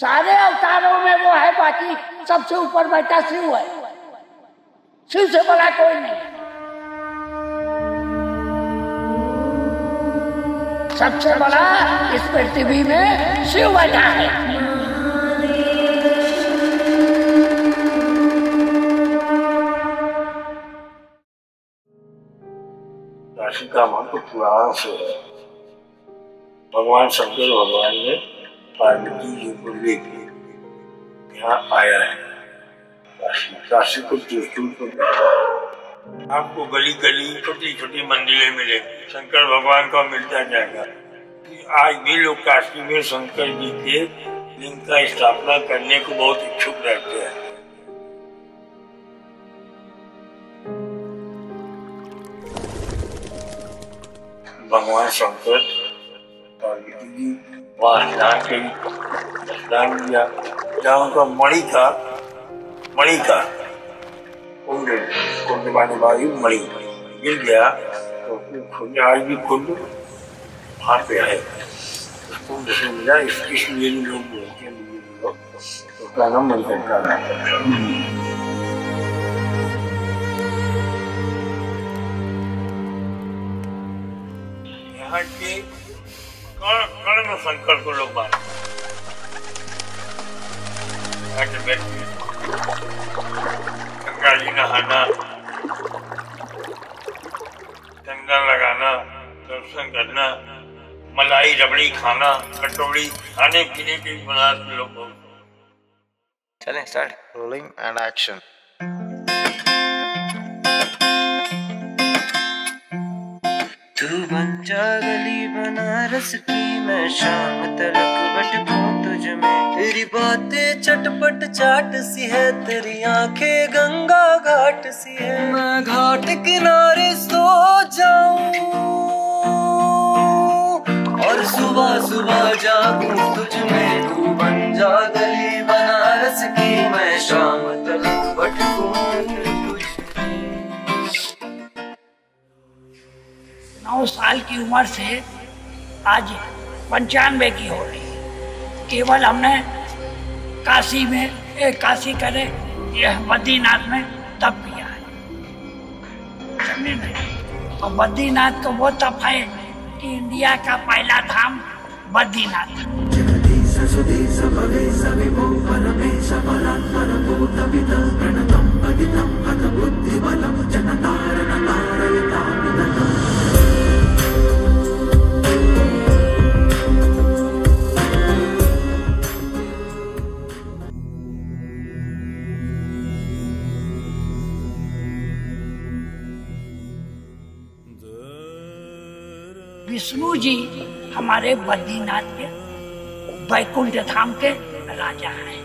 सारे अवतारों में वो है, बाकी सबसे ऊपर बैठा शिव है, शिव से बड़ा कोई नहीं। सबसे बड़ा इस पृथ्वी में शिव बैठा है। काशी का महत्व पुराण से है। भगवान शंकर भगवान ने पार्वती जी को लेकर यहाँ आया है। काशी को आपको गली गली छोटी छोटी मंदिरें मिलेंगी, शंकर भगवान का मिलता जाएगा। आज भी लोग काशी में शंकर जी के लिंग का स्थापना करने को बहुत इच्छुक रहते हैं। भगवान शंकर पार्वती जी स्नान किया, जहाँ उनका मणि था, मणि का कुंड मणि गिर गया तो खुद आज भी खुद हाथ पे है, कुंड से मिला। इसलिए लोग उसका नाम मणि करता है। यहाँ के कर्ण शंकर को लोग मानते, गंगा जी नहाना, गंगा लगाना, दर्शन करना, मलाई रबड़ी खाना, कटोरी खाने पीने के मना लोगों। चलें स्टार्ट। Rolling and action. तू बन जा गली बनारस की, मैं शाम तलक भटकूं तुझ में। तेरी बातें चटपट चाट सी है, तेरी आंखें गंगा घाट सी है। मैं घाट किनारे सो जाऊं और सुबह सुबह जागूं तुझ में। तू बन जा गली बनारस की, मैं शाम तलक भटकूं तुझ में। 9 साल की उम्र से आज 95 की हो रही है। केवल हमने काशी में काशी करे यह बद्रीनाथ में तप किया है, समझे नहीं। और बद्रीनाथ तो वो तप है कि इंडिया का पहला धाम बद्रीनाथ। विष्णु जी हमारे बद्रीनाथ के वैकुंठ धाम के राजा हैं,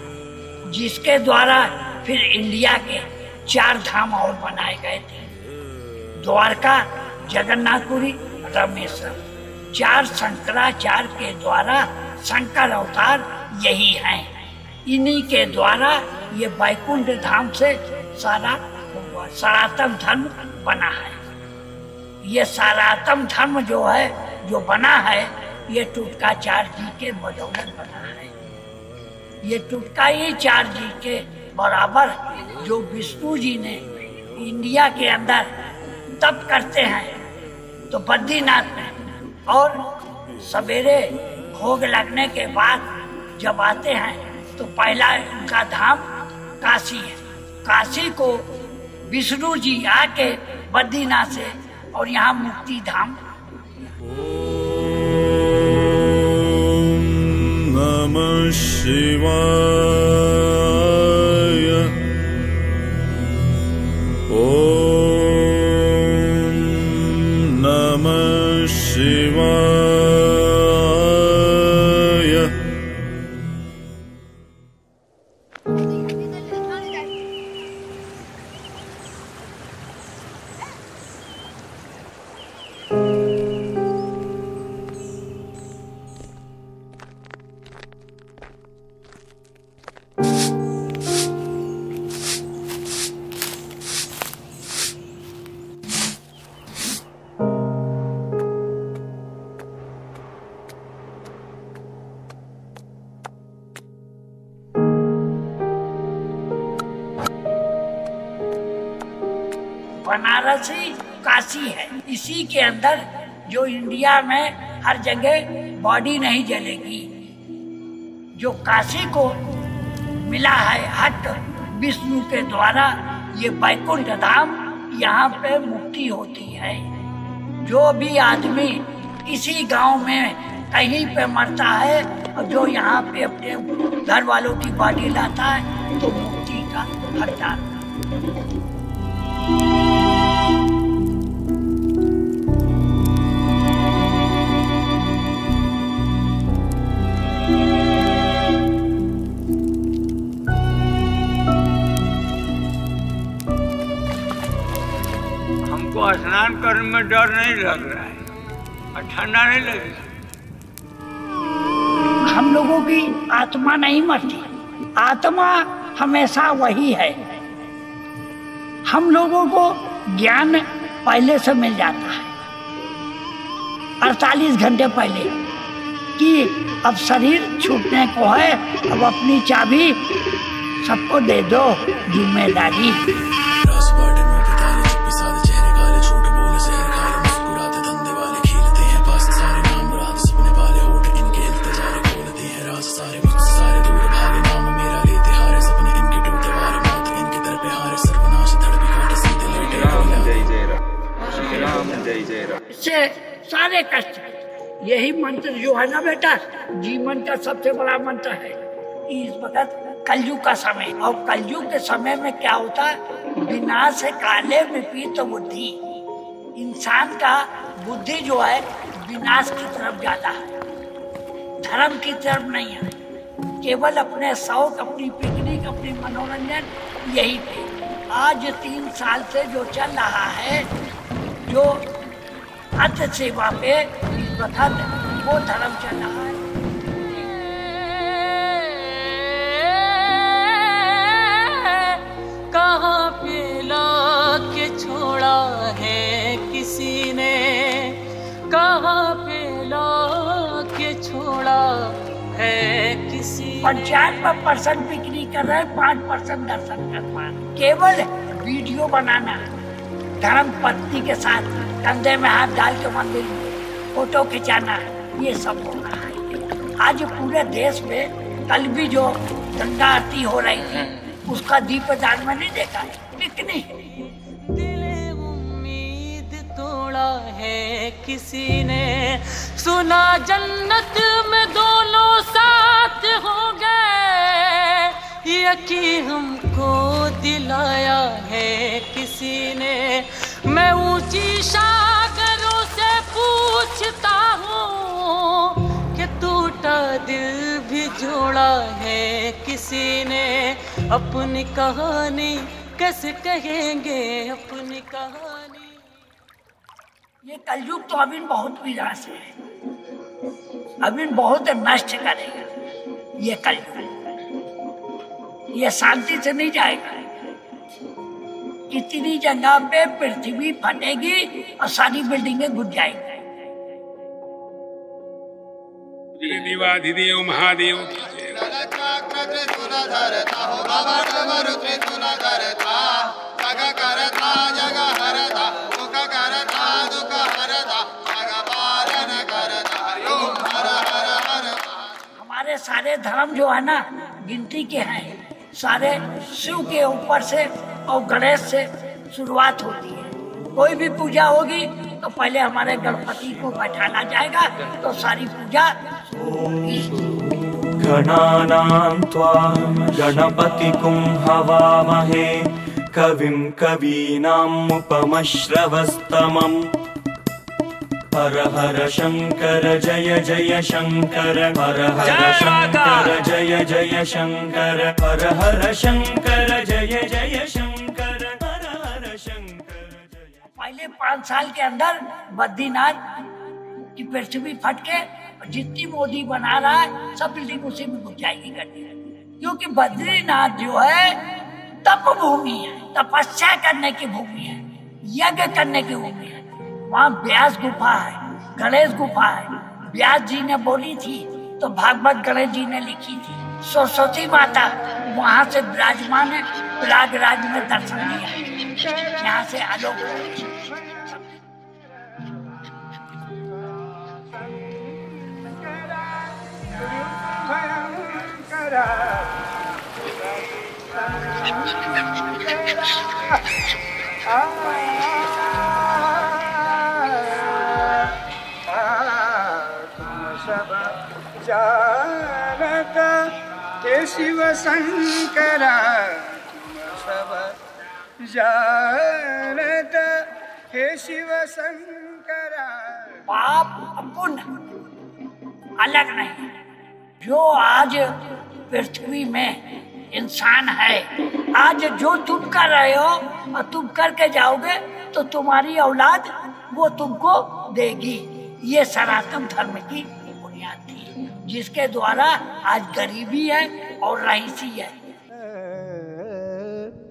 जिसके द्वारा फिर इंडिया के 4 धाम और बनाए गए थे। द्वारका, जगन्नाथपुरी, रामेश्वर, 4 शंकराचार्य के द्वारा शंकर अवतार यही हैं। इन्हीं के द्वारा ये वैकुंठ धाम से सारा सनातन धर्म बना है। ये सनातन धर्म जो है, जो बना है, ये टुटकाचार्य जी के बदौलत बना है। ये टुटकाचार्य जी के बराबर जो विष्णु जी ने इंडिया के अंदर तप करते हैं तो बद्रीनाथ में, और सवेरे भोग लगने के बाद जब आते हैं तो पहला उनका धाम काशी है। काशी को विष्णु जी आके बद्रीनाथ से और यहाँ मुक्ति धाम। ओम नमः शिवाय, ओम नमः शिवाय। वाराणसी काशी है। इसी के अंदर जो इंडिया में हर जगह बॉडी नहीं जलेगी, जो काशी को मिला है हट विष्णु के द्वारा, ये वैकुंठ धाम, यहाँ पे मुक्ति होती है। जो भी आदमी इसी गांव में कहीं पे मरता है और जो यहाँ पे अपने घर वालों की बॉडी लाता है तो मुक्ति का हकदार। हमको स्नान करने में डर नहीं लग रहा है और ठंडा नहीं लगेगा। हम लोगों की आत्मा नहीं मरती, आत्मा हमेशा वही है। हम लोगों को ज्ञान पहले से मिल जाता है 48 घंटे पहले कि अब शरीर छूटने को है, अब अपनी चाबी सबको दे दो जिम्मेदारी। इससे सारे कष्ट, यही मंत्र जो है ना बेटा, जीवन का सबसे बड़ा मंत्र है। इस वक्त कलयुग का समय, और कलयुग के समय में क्या होता है, विनाश काले विपरीत बुद्धि। इंसान का बुद्धि जो है विनाश की तरफ ज्यादा है, धर्म की तरफ नहीं है। केवल अपने शौक, अपनी पिकनिक, अपनी मनोरंजन, यही पे आज 3 साल से जो चल रहा है, जो अर्थ सेवा पे इस वक्त वो धर्म चल रहा है। कहाँ पिला के छोड़ा है किसी ने, कहाँ पिला के छोड़ा है किसी। 95% बिक्री कर रहे हैं, 5% दर्शन कर पा रहे। केवल वीडियो बनाना, धर्म पत्नी के साथ कंधे में हाथ डाल के मंदिर में फोटो खिंचाना, ये सब हो रहा है। आज पूरे देश में, कल भी जो गंगा आरती हो रही है उसका दीपदान मैंने देखा है। कितनी दिले उम्मीद तोड़ा है किसी ने, सुना जन्नत में दोनों साथ हो गए, यकी हमको दिलाया है किसी ने। मैं ऊंची सागरों से पूछता हूँ कि टूटा दिल भी जोड़ा है किसी ने। अपनी कहानी कैसे कहेंगे, अपनी कहानी। ये कलयुग तो अभी बहुत विनाश है, अभी बहुत नष्ट करेगा ये कलयुग। ये शांति से नहीं जाएगा। कितनी जगह पे पृथ्वी फटेगी और सारी बिल्डिंगें घुट जाएंगी। देव महादेव हमारे सारे धर्म जो है ना गिनती के हैं, सारे शिव के ऊपर से और गणेश से शुरुआत होती है। कोई भी पूजा होगी तो पहले हमारे गणपति को बैठाना जाएगा तो सारी पूजा होगी। गणानां त्वां गणपतिकुं हवामहे, कविं कवीनाम् उपमश्रवस्तमम्। हर हर शंकर जय जय शंकर, हर हर शंकर जय जय शंकर, हर हर शंकर जय जय शंकर, हर हर शंकर। पहले 5 साल के अंदर बद्रीनाथ की पृथ्वी फटके, जितनी मोदी बना रहा है सब बिल्डिंग उसी में घुस जाएगी, क्योंकि बद्रीनाथ जो है तप भूमि है, तपस्या करने की भूमि है, यज्ञ करने की भूमि है। वहाँ व्यास गुफा है, गणेश गुफा है। व्यास जी ने बोली थी तो भागवत गणेश जी ने लिखी थी। सरस्वती माता वहाँ से विराजमान है, प्रयागराज में दर्शन लिया। यहाँ से आलोक जानता के शिव शंकरा जानत हे शिव शंकरा। पाप पुण्य अलग नहीं, जो आज पृथ्वी में इंसान है, आज जो तुम कर रहे हो और तुम करके जाओगे तो तुम्हारी औलाद वो तुमको देगी। ये सनातन धर्म की बुनियाद थी, जिसके द्वारा आज गरीबी है और रईसी है।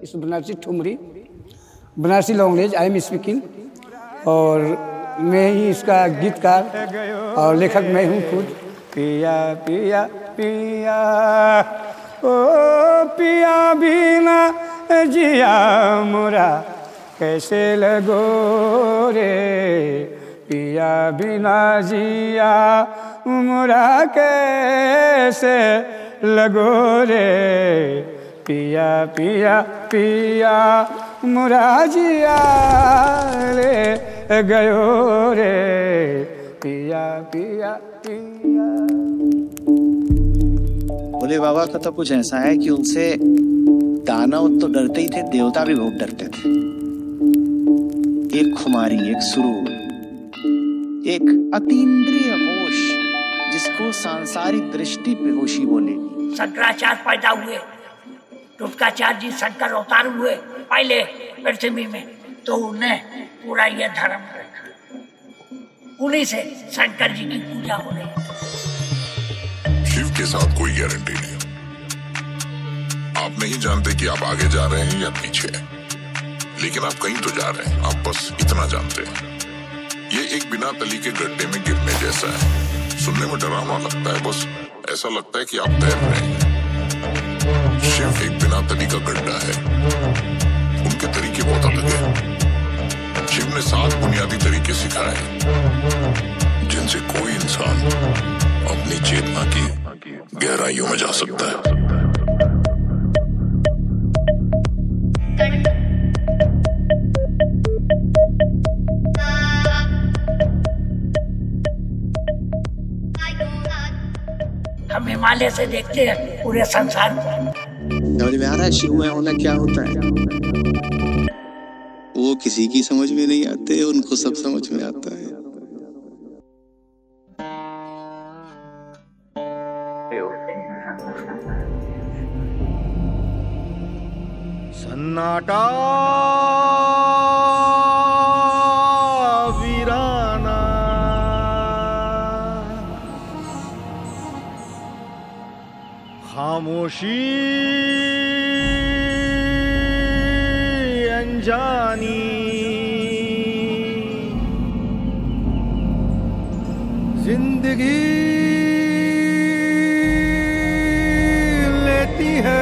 इस Banarasi thumri Banarasi language I am speaking, और मैं ही इसका गीतकार और लेखक मैं हूँ खुद। पिया पिया पिया ओ पिया बिना जिया मुरा कैसे लगो रे, पिया बिना जिया मुरा कैसे लगो रे, पिया पिया पिया मुराजिया रे गयो रे, पिया पिया पिया। भोले बाबा का तो कुछ ऐसा है कि उनसे दानव तो डरते ही थे, देवता भी बहुत डरते थे। एक खुमारी, एक सुरूर, एक अतीन्द्रिय होश जिसको सांसारिक दृष्टि बेहोशी बोले। शंकराचार्य पैदा हुए, टुटकाचार्य जी शंकर अवतार हुए पहले पृथ्वी में, तो उन्हें पूरा यह धर्म रखा, उन्हीं से शंकर जी की पूजा हो रही। शिव के साथ कोई गारंटी नहीं, आप नहीं जानते कि आप आगे जा रहे हैं या पीछे, लेकिन आप कहीं तो जा रहे हैं। आप बस इतना जानते हैं, ये एक बिना तली के गड्ढे में गिरने जैसा है। सुनने में डरावना लगता है, बस ऐसा लगता है कि आप तैर रहे हैं। शिव एक बिना तली का गड्ढा है, उनके तरीके बहुत अलग हैं। शिव ने 7 बुनियादी तरीके सिखाए जिनसे कोई इंसान अपनी चेतना की गहराइयों में जा सकता है। हम हिमालय से देखते हैं पूरे संसार को। शिव में होना क्या होता है वो किसी की समझ में नहीं आते, उनको सब समझ में आता है। सन्नाटा वीराना खामोशी जानी जिंदगी लेती है